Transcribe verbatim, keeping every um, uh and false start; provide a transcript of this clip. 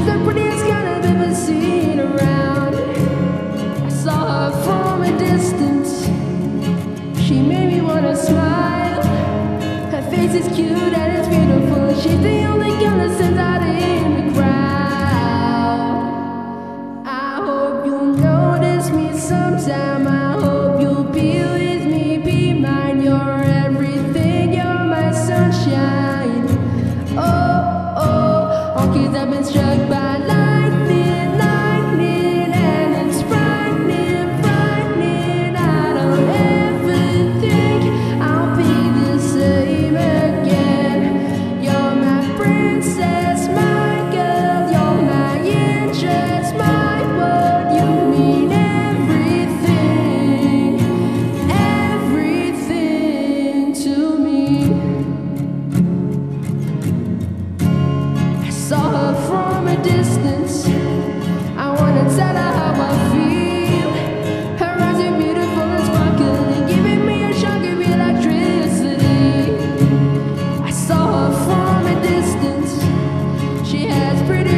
Pretty